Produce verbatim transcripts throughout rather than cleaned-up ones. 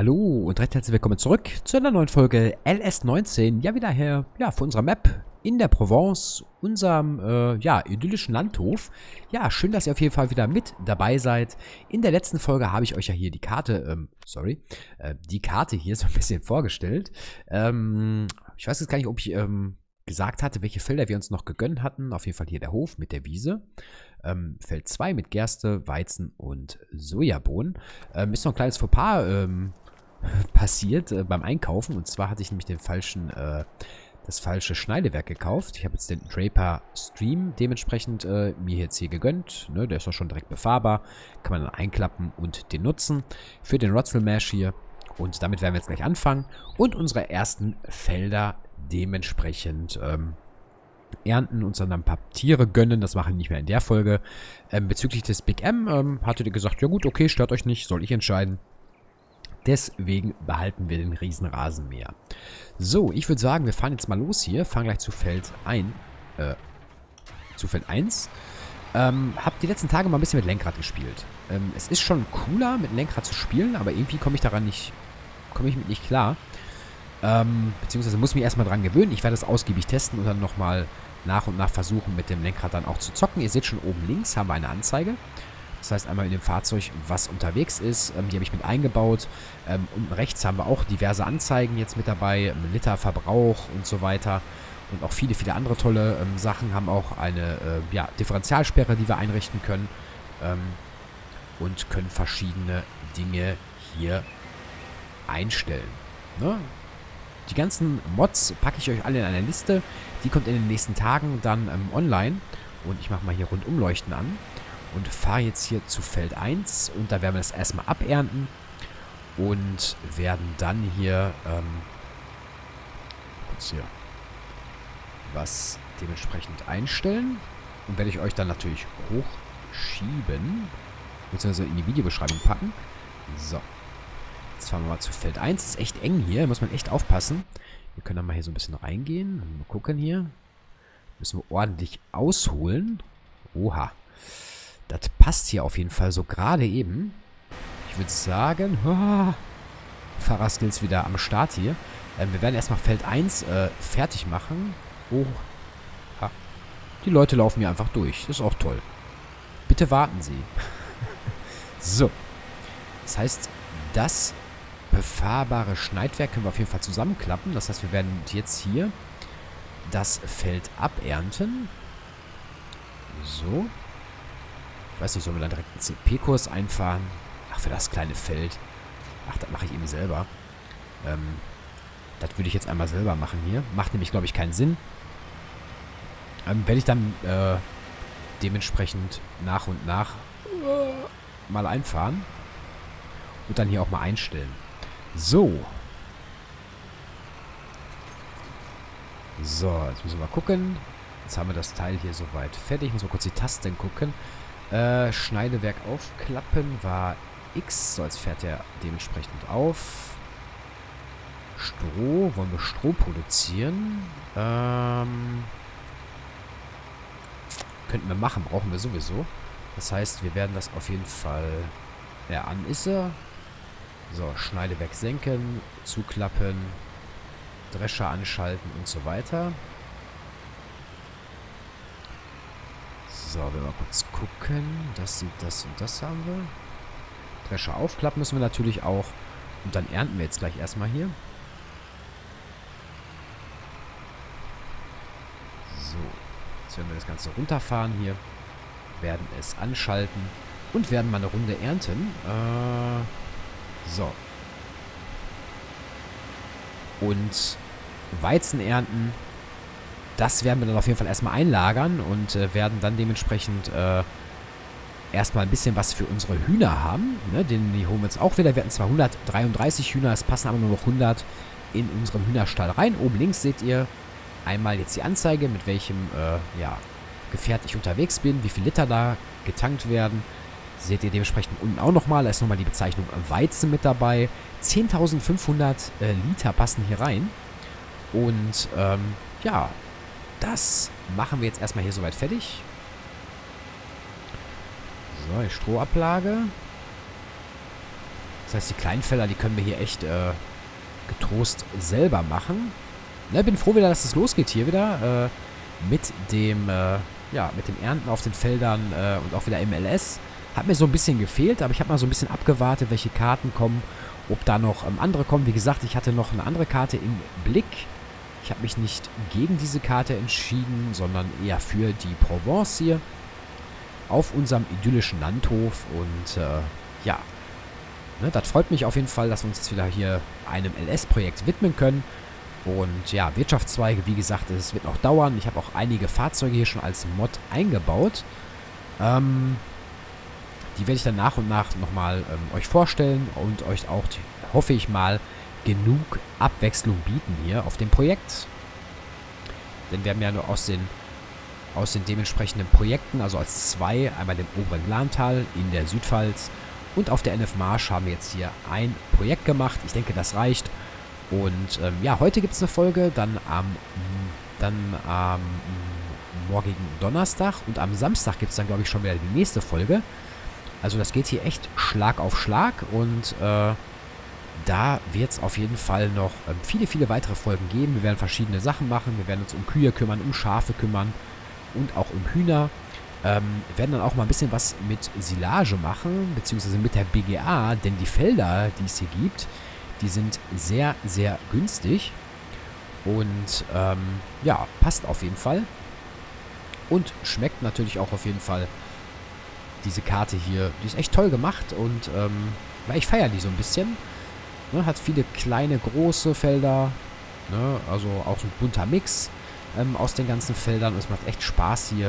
Hallo und recht herzlich willkommen zurück zu einer neuen Folge L S neunzehn. Ja, wieder her, ja, von unserer Map in der Provence, unserem, äh, ja, idyllischen Landhof. Ja, schön, dass ihr auf jeden Fall wieder mit dabei seid. In der letzten Folge habe ich euch ja hier die Karte, ähm, sorry, äh, die Karte hier so ein bisschen vorgestellt. Ähm, ich weiß jetzt gar nicht, ob ich, ähm, gesagt hatte, welche Felder wir uns noch gegönnt hatten. Auf jeden Fall hier der Hof mit der Wiese. Ähm, Feld zwei mit Gerste, Weizen und Sojabohnen. Ähm, ist noch ein kleines Fauxpas ähm, passiert äh, beim Einkaufen. Und zwar hatte ich nämlich den falschen, äh, das falsche Schneidewerk gekauft. Ich habe jetzt den Draper Stream dementsprechend äh, mir jetzt hier gegönnt. Ne, der ist auch schon direkt befahrbar. Kann man dann einklappen und den nutzen für den Rotorfeed-Mash hier. Und damit werden wir jetzt gleich anfangen und unsere ersten Felder dementsprechend ähm, ernten, uns dann ein paar Tiere gönnen. Das machen wir nicht mehr in der Folge. Ähm, bezüglich des Big M ähm, hattet ihr gesagt, ja gut, okay, stört euch nicht, soll ich entscheiden. Deswegen behalten wir den Riesenrasenmäher. So, ich würde sagen, wir fahren jetzt mal los hier, fahren gleich zu Feld ein. Äh, zu Feld eins. Ähm, hab die letzten Tage mal ein bisschen mit Lenkrad gespielt. Ähm, es ist schon cooler, mit Lenkrad zu spielen, aber irgendwie komme ich daran nicht, komme ich mit nicht klar. Ähm, beziehungsweise muss ich mich erstmal dran gewöhnen. Ich werde das ausgiebig testen und dann nochmal nach und nach versuchen, mit dem Lenkrad dann auch zu zocken. Ihr seht schon, oben links haben wir eine Anzeige. Das heißt einmal in dem Fahrzeug, was unterwegs ist. Ähm, die habe ich mit eingebaut. Ähm, unten rechts haben wir auch diverse Anzeigen jetzt mit dabei. Literverbrauch und so weiter. Und auch viele, viele andere tolle ähm, Sachen. Haben auch eine äh, ja, Differentialsperre, die wir einrichten können. Ähm, und können verschiedene Dinge hier einstellen. Ne? Die ganzen Mods packe ich euch alle in eine Liste. Die kommt in den nächsten Tagen dann ähm, online. Und ich mache mal hier Rundumleuchten an. Und fahre jetzt hier zu Feld eins. Und da werden wir das erstmal abernten. Und werden dann hier, ähm, kurz hier, was dementsprechend einstellen. Und werde ich euch dann natürlich hochschieben. Beziehungsweise in die Videobeschreibung packen. So. Jetzt fahren wir mal zu Feld eins. Ist echt eng hier. Muss man echt aufpassen. Wir können dann mal hier so ein bisschen reingehen. Mal gucken hier. Müssen wir ordentlich ausholen. Oha. Das passt hier auf jeden Fall so gerade eben. Ich würde sagen, oh, Fahrerskills wieder am Start hier. Ähm, wir werden erstmal Feld eins äh, fertig machen. Oh. Ha. Die Leute laufen hier einfach durch. Das ist auch toll. Bitte warten Sie. So. Das heißt, das befahrbare Schneidwerk können wir auf jeden Fall zusammenklappen. Das heißt, wir werden jetzt hier das Feld abernten. So. Ich weiß nicht, sollen wir dann direkt einen C P-Kurs einfahren? Ach, für das kleine Feld. Ach, das mache ich eben selber. Ähm, das würde ich jetzt einmal selber machen hier. Macht nämlich, glaube ich, keinen Sinn. Ähm, werde ich dann äh, dementsprechend nach und nach äh, mal einfahren. Und dann hier auch mal einstellen. So. So, jetzt müssen wir mal gucken. Jetzt haben wir das Teil hier soweit fertig. Ich muss mal kurz die Tasten gucken. Äh, Schneidewerk aufklappen war X. So, jetzt fährt er dementsprechend auf. Stroh. Wollen wir Stroh produzieren? Ähm, könnten wir machen. Brauchen wir sowieso. Das heißt, wir werden das auf jeden Fall... Ja, an ist er. So, Schneidewerk senken, zuklappen, Drescher anschalten und so weiter. So, wir mal kurz gucken. Das sieht das und das haben wir. Drescher aufklappen müssen wir natürlich auch. Und dann ernten wir jetzt gleich erstmal hier. So, jetzt werden wir das Ganze runterfahren hier. Werden es anschalten. Und werden mal eine Runde ernten. Äh, so. Und Weizen ernten. Das werden wir dann auf jeden Fall erstmal einlagern. Und äh, werden dann dementsprechend äh, erstmal ein bisschen was für unsere Hühner haben. Ne? Den die holen wir jetzt auch wieder. Wir hatten zwar hundertdreiunddreißig Hühner. Es passen aber nur noch hundert in unseren Hühnerstall rein. Oben links seht ihr einmal jetzt die Anzeige, mit welchem äh, ja, Gefährt ich unterwegs bin. Wie viel Liter da getankt werden. Seht ihr dementsprechend unten auch nochmal. Da ist nochmal die Bezeichnung Weizen mit dabei. zehntausendfünfhundert äh, Liter passen hier rein. Und ähm, ja, das machen wir jetzt erstmal hier soweit fertig. So, die Strohablage. Das heißt, die kleinen Feller, die können wir hier echt äh, getrost selber machen. Na, bin froh wieder, dass es losgeht hier wieder. Äh, mit dem, äh, ja, mit dem Ernten auf den Feldern äh, und auch wieder im L S. Hat mir so ein bisschen gefehlt, aber ich habe mal so ein bisschen abgewartet, welche Karten kommen. Ob da noch ähm, andere kommen. Wie gesagt, ich hatte noch eine andere Karte im Blick. Ich habe mich nicht gegen diese Karte entschieden, sondern eher für die Provence hier. Auf unserem idyllischen Landhof. Und äh, ja, ne, das freut mich auf jeden Fall, dass wir uns jetzt wieder hier einem L S-Projekt widmen können. Und ja, Wirtschaftszweige, wie gesagt, es wird noch dauern. Ich habe auch einige Fahrzeuge hier schon als Mod eingebaut. Ähm, die werde ich dann nach und nach nochmal ähm, euch vorstellen und euch auch, hoffe ich mal, genug Abwechslung bieten hier auf dem Projekt. Denn wir haben ja nur aus den, aus den dementsprechenden Projekten, also als zwei, einmal im oberen Lahntal, in der Südpfalz und auf der N F Marsch haben wir jetzt hier ein Projekt gemacht. Ich denke, das reicht. Und ähm, ja, heute gibt es eine Folge, dann am, dann am morgigen Donnerstag und am Samstag gibt es dann, glaube ich, schon wieder die nächste Folge. Also das geht hier echt Schlag auf Schlag und äh, da wird es auf jeden Fall noch ähm, viele, viele weitere Folgen geben. Wir werden verschiedene Sachen machen, wir werden uns um Kühe kümmern, um Schafe kümmern und auch um Hühner. Ähm, wir werden dann auch mal ein bisschen was mit Silage machen, beziehungsweise mit der B G A, denn die Felder, die es hier gibt, die sind sehr, sehr günstig und ähm, ja, passt auf jeden Fall und schmeckt natürlich auch auf jeden Fall. Diese Karte hier, die ist echt toll gemacht und ähm, weil ich feiere die so ein bisschen, ne, hat viele kleine, große Felder, ne, also auch ein bunter Mix ähm, aus den ganzen Feldern und es macht echt Spaß hier,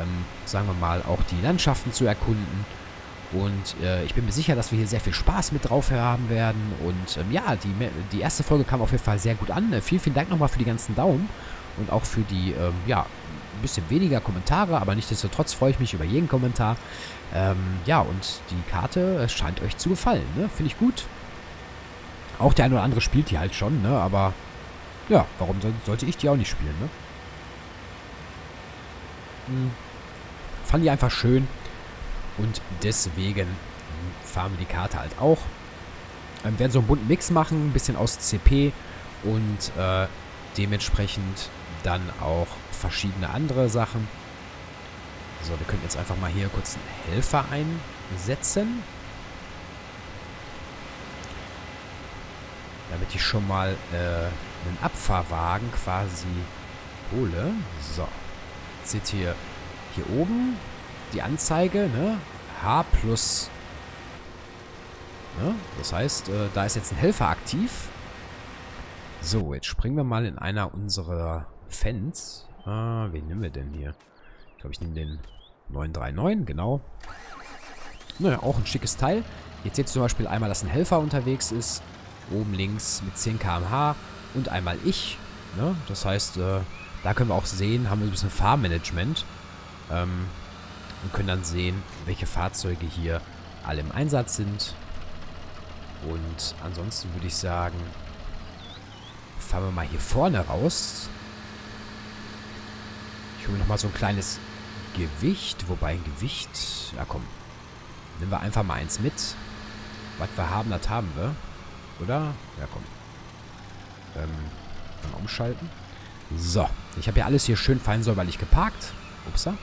ähm, sagen wir mal, auch die Landschaften zu erkunden. Und äh, ich bin mir sicher, dass wir hier sehr viel Spaß mit drauf haben werden. Und ähm, ja, die, die erste Folge kam auf jeden Fall sehr gut an. Äh, vielen, vielen Dank nochmal für die ganzen Daumen und auch für die, ähm, ja, ein bisschen weniger Kommentare. Aber nichtsdestotrotz freue ich mich über jeden Kommentar. Ähm, ja, und die Karte scheint euch zu gefallen, ne? Finde ich gut. Auch der eine oder andere spielt die halt schon, ne? Aber ja, warum sollte ich die auch nicht spielen, ne? Hm. Fand die einfach schön. Und deswegen fahren wir die Karte halt auch. Wir werden so einen bunten Mix machen, ein bisschen aus C P und äh, dementsprechend dann auch verschiedene andere Sachen. So, wir können jetzt einfach mal hier kurz einen Helfer einsetzen. Damit ich schon mal äh, einen Abfahrwagen quasi hole. So, jetzt seht ihr hier oben die Anzeige, ne? H plus. Ne? Das heißt, äh, da ist jetzt ein Helfer aktiv. So, jetzt springen wir mal in einer unserer Fans. Ah, wen nehmen wir denn hier? Ich glaube, ich nehme den neun drei neun, genau. Naja, auch ein schickes Teil. Jetzt seht ihr zum Beispiel einmal, dass ein Helfer unterwegs ist. Oben links mit zehn Kilometer pro Stunde und einmal ich. Ne? Das heißt, äh, da können wir auch sehen, haben wir ein bisschen Fahrmanagement. Ähm, Und können dann sehen, welche Fahrzeuge hier alle im Einsatz sind. Und ansonsten würde ich sagen, fahren wir mal hier vorne raus. Ich hole nochmal so ein kleines Gewicht. Wobei ein Gewicht... Ja komm, nehmen wir einfach mal eins mit. Was wir haben, das haben wir. Oder? Ja komm. Ähm, dann umschalten. So, ich habe ja alles hier schön fein säuberlich geparkt. Upsa.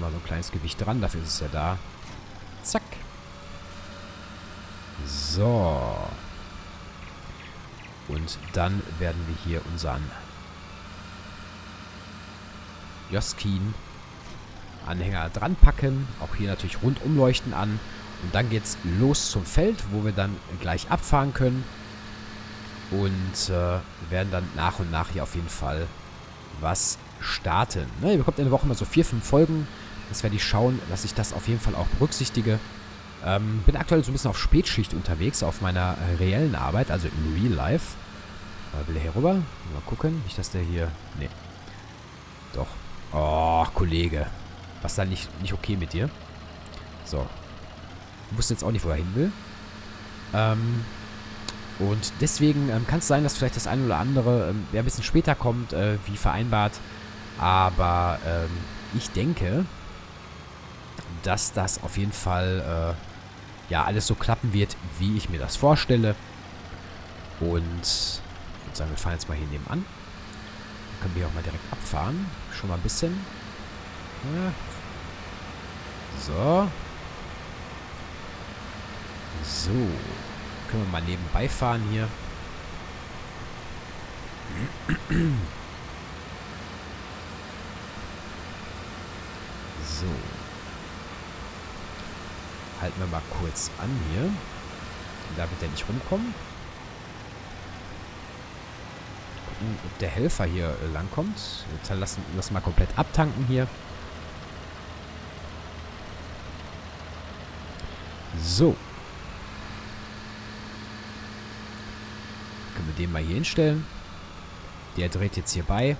Mal so ein kleines Gewicht dran, dafür ist es ja da. Zack. So. Und dann werden wir hier unseren Joskin Anhänger dran packen. Auch hier natürlich Rundumleuchten an. Und dann geht's los zum Feld, wo wir dann gleich abfahren können. Und äh, werden dann nach und nach hier auf jeden Fall was starten. Ne, ihr bekommt in der Woche immer so vier, fünf Folgen. Das werde ich schauen, dass ich das auf jeden Fall auch berücksichtige. Ähm, bin aktuell so ein bisschen auf Spätschicht unterwegs, auf meiner reellen Arbeit, also im Real Life. Äh, will der hier rüber? Mal gucken. Nicht, dass der hier... Nee. Doch. Oh, Kollege. Was ist da nicht, nicht okay mit dir? So. Ich wusste jetzt auch nicht, wo er hin will. Ähm... Und deswegen ähm, kann es sein, dass vielleicht das eine oder andere ähm, ein bisschen später kommt, äh, wie vereinbart. Aber ähm, ich denke, dass das auf jeden Fall ja, alles so klappen wird, wie ich mir das vorstelle. Und ich würde sagen, wir fahren jetzt mal hier nebenan. Dann können wir auch mal direkt abfahren. Schon mal ein bisschen. Ja. So. So. Können wir mal nebenbei fahren hier. So. Halten wir mal kurz an hier. Da wird der nicht rumkommen. Gucken, ob der Helfer hier langkommt. Jetzt lassen wir mal komplett abtanken hier. So. Können wir den mal hier hinstellen. Der dreht jetzt hier bei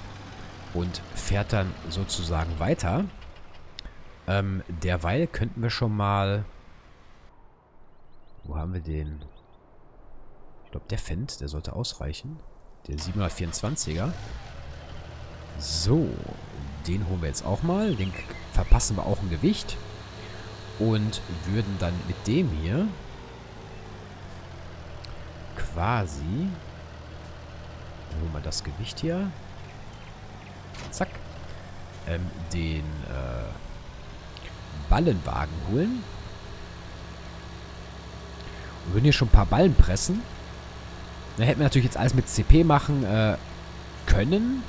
und fährt dann sozusagen weiter. Ähm, derweil könnten wir schon mal... Wo haben wir den? Ich glaube, der Fendt, der sollte ausreichen. Der siebenhundertvierundzwanziger. So, den holen wir jetzt auch mal. Den verpassen wir auch im Gewicht. Und würden dann mit dem hier quasi... Dann holen wir das Gewicht hier. Zack. Ähm, den äh, Ballenwagen holen. Und würden hier schon ein paar Ballen pressen. Dann hätten wir natürlich jetzt alles mit C P machen äh, können.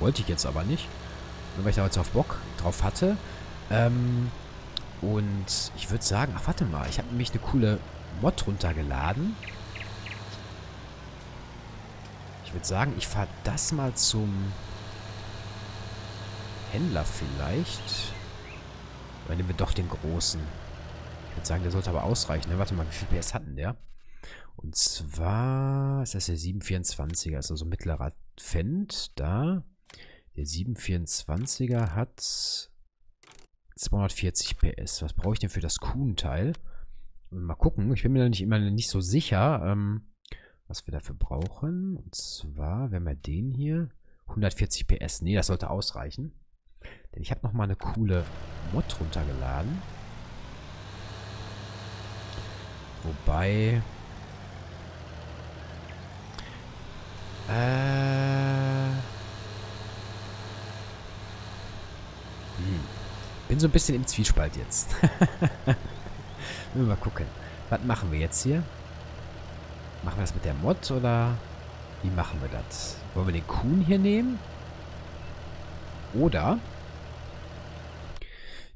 Wollte ich jetzt aber nicht. Nur weil ich da jetzt auf Bock drauf hatte. Ähm, und ich würde sagen, ach warte mal, ich habe nämlich eine coole Mod runtergeladen. Ich würde sagen, ich fahre das mal zum Händler vielleicht. Dann nehmen wir doch den großen. Ich würde sagen, der sollte aber ausreichen. Ne? Warte mal, wie viel P S hatten der? Und zwar ist das der siebenhundertvierundzwanziger, also so mittlerer Fendt da. Der siebenhundertvierundzwanziger hat zweihundertvierzig P S. Was brauche ich denn für das Kuhn-Teil? Mal gucken. Ich bin mir da nicht immer nicht so sicher. Ähm, was wir dafür brauchen. Und zwar, wenn wir den hier, hundertvierzig P S. Nee, das sollte ausreichen. Denn ich habe nochmal eine coole Mod runtergeladen. Wobei... Äh... Hm. Bin so ein bisschen im Zwiespalt jetzt. Mal gucken. Was machen wir jetzt hier? Machen wir das mit der Mod oder wie machen wir das? Wollen wir den Kuhn hier nehmen? Oder?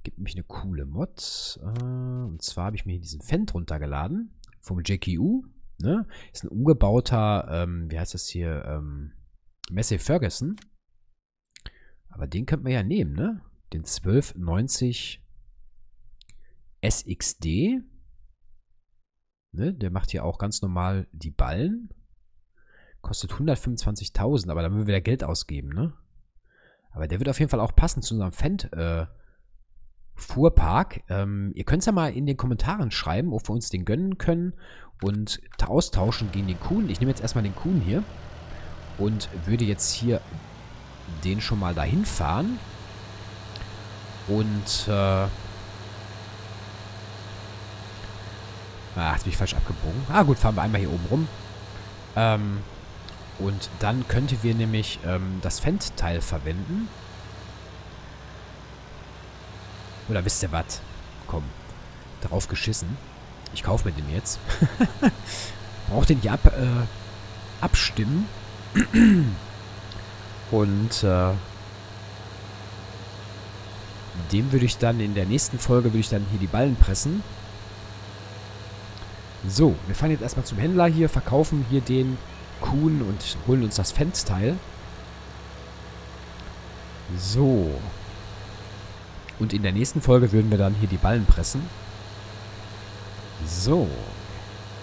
Gibt mich eine coole Mod. Und zwar habe ich mir hier diesen Fendt runtergeladen. Vom J Q. Ne? Ist ein umgebauter, ähm, wie heißt das hier? Ähm, Massey Ferguson. Aber den könnten wir ja nehmen, ne? Den zwölf neunzig S X D. Ne, der macht hier auch ganz normal die Ballen. Kostet hundertfünfundzwanzigtausend, aber da müssen wir wieder Geld ausgeben, ne? Aber der wird auf jeden Fall auch passen zu unserem Fendt äh, Fuhrpark. Ähm, ihr könnt es ja mal in den Kommentaren schreiben, ob wir uns den gönnen können und austauschen gegen den Kuhn. Ich nehme jetzt erstmal den Kuhn hier und würde jetzt hier den schon mal dahin fahren. Und äh, ah, jetzt bin ich falsch abgebogen. Ah gut, fahren wir einmal hier oben rum. Ähm, und dann könnten wir nämlich ähm, das Fendt-Teil verwenden. Oder wisst ihr was? Komm, drauf geschissen. Ich kaufe mir den jetzt. Braucht den nicht ab, äh, abstimmen. Und äh, dem würde ich dann in der nächsten Folge würde ich dann hier die Ballen pressen. So, wir fahren jetzt erstmal zum Händler hier, verkaufen hier den Kuhn und holen uns das Fendt-Teil. So. Und in der nächsten Folge würden wir dann hier die Ballen pressen. So.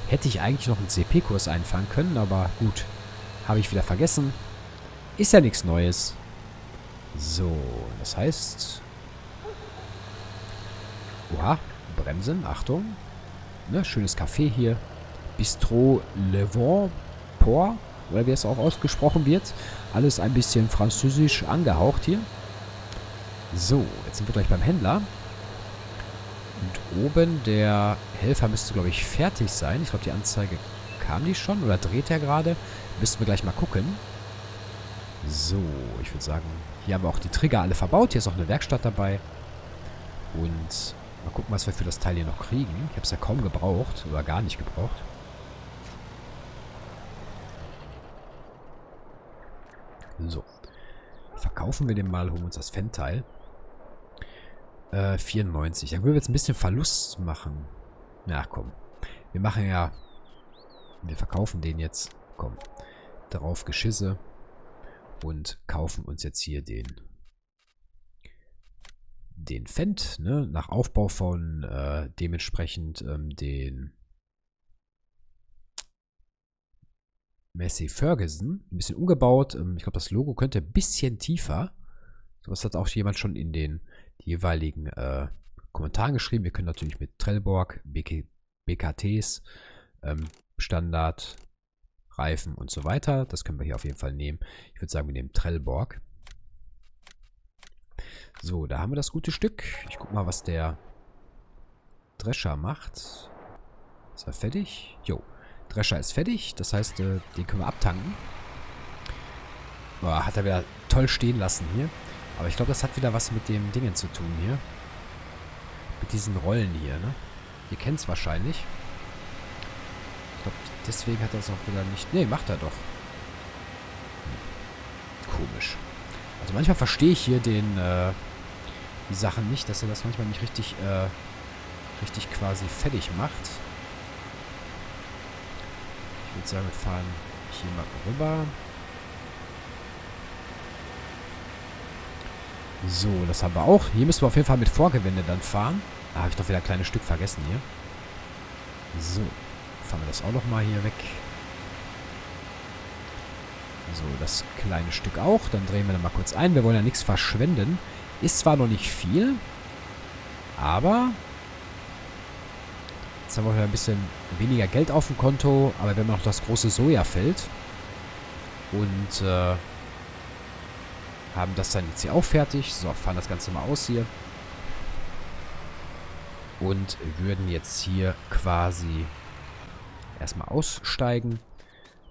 Hätte ich eigentlich noch einen C P-Kurs einfahren können, aber gut. Habe ich wieder vergessen. Ist ja nichts Neues. So, das heißt... Oha, bremsen, Achtung. Ne, schönes Café hier. Bistro Levant, Port, oder wie es auch ausgesprochen wird. Alles ein bisschen französisch angehaucht hier. So, jetzt sind wir gleich beim Händler. Und oben der Helfer müsste, glaube ich, fertig sein. Ich glaube, die Anzeige kam die schon oder dreht er gerade. Müssten wir gleich mal gucken. So, ich würde sagen, hier haben wir auch die Trigger alle verbaut. Hier ist auch eine Werkstatt dabei. Und mal gucken, was wir für das Teil hier noch kriegen. Ich habe es ja kaum gebraucht oder gar nicht gebraucht. So. Verkaufen wir den mal, holen uns das Fendt-Teil. Äh, vierundneunzig. Dann würden wir jetzt ein bisschen Verlust machen. Na komm. Wir machen ja... Wir verkaufen den jetzt. Komm. Darauf Geschisse. Und kaufen uns jetzt hier den... den Fendt, ne? Nach Aufbau von äh, dementsprechend ähm, den... Massey Ferguson, ein bisschen umgebaut. Ich glaube, das Logo könnte ein bisschen tiefer. Das hat auch jemand schon in den jeweiligen äh, Kommentaren geschrieben. Wir können natürlich mit Trelleborg, B K Ts, ähm, Standard, Reifen und so weiter. Das können wir hier auf jeden Fall nehmen. Ich würde sagen, wir nehmen Trelleborg. So, da haben wir das gute Stück. Ich gucke mal, was der Drescher macht. Ist er fertig? Jo. Drescher ist fertig, das heißt, äh, den können wir abtanken. Boah, hat er wieder toll stehen lassen hier. Aber ich glaube, das hat wieder was mit dem Dingen zu tun hier. Mit diesen Rollen hier, ne? Ihr kennt es wahrscheinlich. Ich glaube, deswegen hat er es auch wieder nicht... Ne, macht er doch. Hm. Komisch. Also manchmal verstehe ich hier den... Äh, die Sachen nicht, dass er das manchmal nicht richtig... Äh, richtig quasi fertig macht. Ich würde sagen, wir fahren hier mal rüber. So, das haben wir auch. Hier müssen wir auf jeden Fall mit Vorgewende dann fahren. Da habe ich doch wieder ein kleines Stück vergessen hier. So, fahren wir das auch nochmal hier weg. So, das kleine Stück auch. Dann drehen wir dann mal kurz ein. Wir wollen ja nichts verschwenden. Ist zwar noch nicht viel, aber... Jetzt haben wir heute ein bisschen weniger Geld auf dem Konto, aber wir haben noch das große Sojafeld und äh, haben das dann jetzt hier auch fertig. So, fahren das Ganze mal aus hier und würden jetzt hier quasi erstmal aussteigen.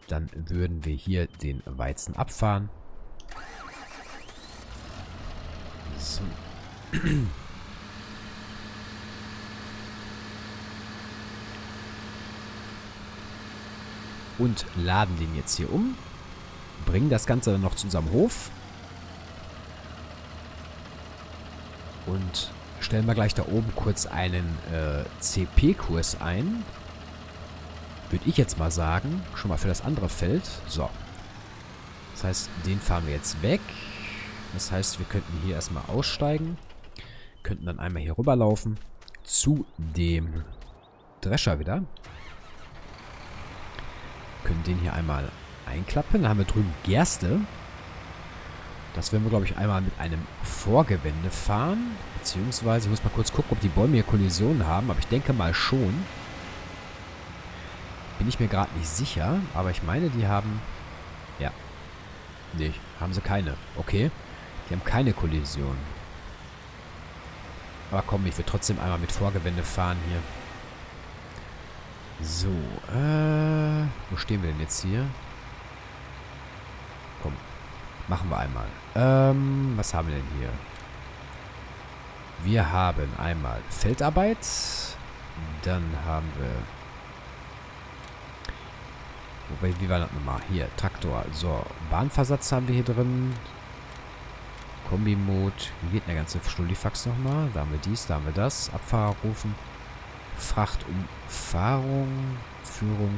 Dann würden wir hier den Weizen abfahren. So. Und laden den jetzt hier um. Bringen das Ganze dann noch zu unserem Hof. Und stellen wir gleich da oben kurz einen äh, C P-Kurs ein. Würde ich jetzt mal sagen. Schon mal für das andere Feld. So. Das heißt, den fahren wir jetzt weg. Das heißt, wir könnten hier erstmal aussteigen. Könnten dann einmal hier rüberlaufen. Zu dem Drescher wieder. Können den hier einmal einklappen. Dann haben wir drüben Gerste. Das werden wir, glaube ich, einmal mit einem Vorgewende fahren. Beziehungsweise, ich muss mal kurz gucken, ob die Bäume hier Kollisionen haben. Aber ich denke mal schon. Bin ich mir gerade nicht sicher. Aber ich meine, die haben... Ja. Nee, haben sie keine. Okay. Die haben keine Kollision. Aber komm, ich will trotzdem einmal mit Vorgewende fahren hier. So, äh, wo stehen wir denn jetzt hier? Komm, machen wir einmal. Ähm, was haben wir denn hier? Wir haben einmal Feldarbeit. Dann haben wir... Wobei, wie war das nochmal? Hier, Traktor. So, Bahnversatz haben wir hier drin. Kombimod. Wie geht denn der ganze Stullifax nochmal? Da haben wir dies, da haben wir das. Abfahrer rufen. Frachtumfahrung, Führung.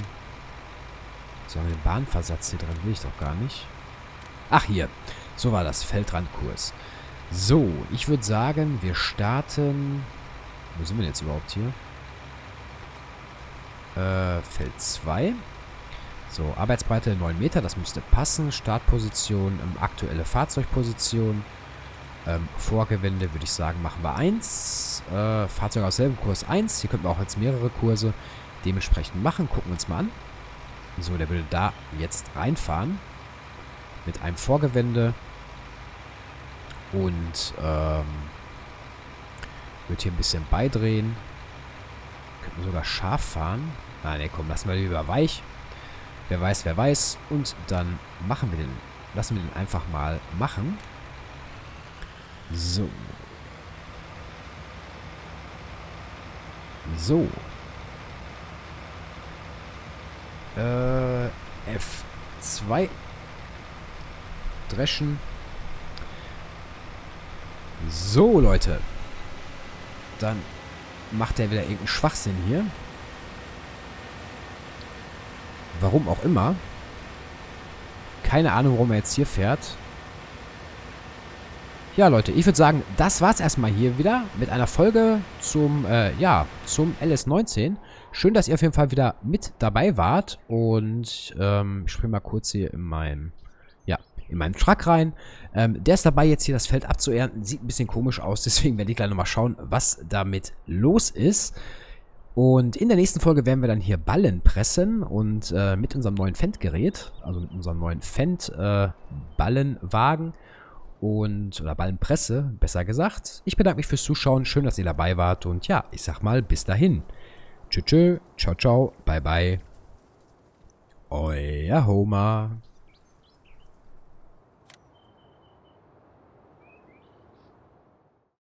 So, haben wir den Bahnversatz hier drin, will ich doch gar nicht. Ach, hier. So war das, Feldrandkurs. So, ich würde sagen, wir starten... Wo sind wir denn jetzt überhaupt hier? Äh, Feld zwei. So, Arbeitsbreite neun Meter, das müsste passen. Startposition, aktuelle Fahrzeugposition. Ähm, Vorgewende würde ich sagen, machen wir eins. Äh, Fahrzeuge aus selben Kurs eins. Hier könnten wir auch jetzt mehrere Kurse dementsprechend machen. Gucken wir uns mal an. So, der würde da jetzt reinfahren. Mit einem Vorgewende. Und ähm, Wird hier ein bisschen beidrehen. Könnten wir sogar scharf fahren. Ah, ne, komm, lassen wir lieber weich. Wer weiß, wer weiß. Und dann machen wir den. Lassen wir den einfach mal machen. So. So. Äh, F zwei. Dreschen. So, Leute. Dann macht er wieder irgendeinen Schwachsinn hier. Warum auch immer. Keine Ahnung, warum er jetzt hier fährt. Ja, Leute, ich würde sagen, das war's erstmal hier wieder mit einer Folge zum, äh, ja, zum L S neunzehn. Schön, dass ihr auf jeden Fall wieder mit dabei wart. Und ähm, ich springe mal kurz hier in meinem, ja, in meinen Truck rein. Ähm, der ist dabei, jetzt hier das Feld abzuernten. Sieht ein bisschen komisch aus, deswegen werde ich gleich nochmal schauen, was damit los ist. Und in der nächsten Folge werden wir dann hier Ballen pressen und äh, mit unserem neuen Fendt-Gerät, also mit unserem neuen Fendt-Ballenwagen äh, und, oder Ballenpresse, besser gesagt. Ich bedanke mich fürs Zuschauen, schön, dass ihr dabei wart und ja, ich sag mal, bis dahin. Tschö, tschö, ciao, ciao, bye, bye. Euer Homer.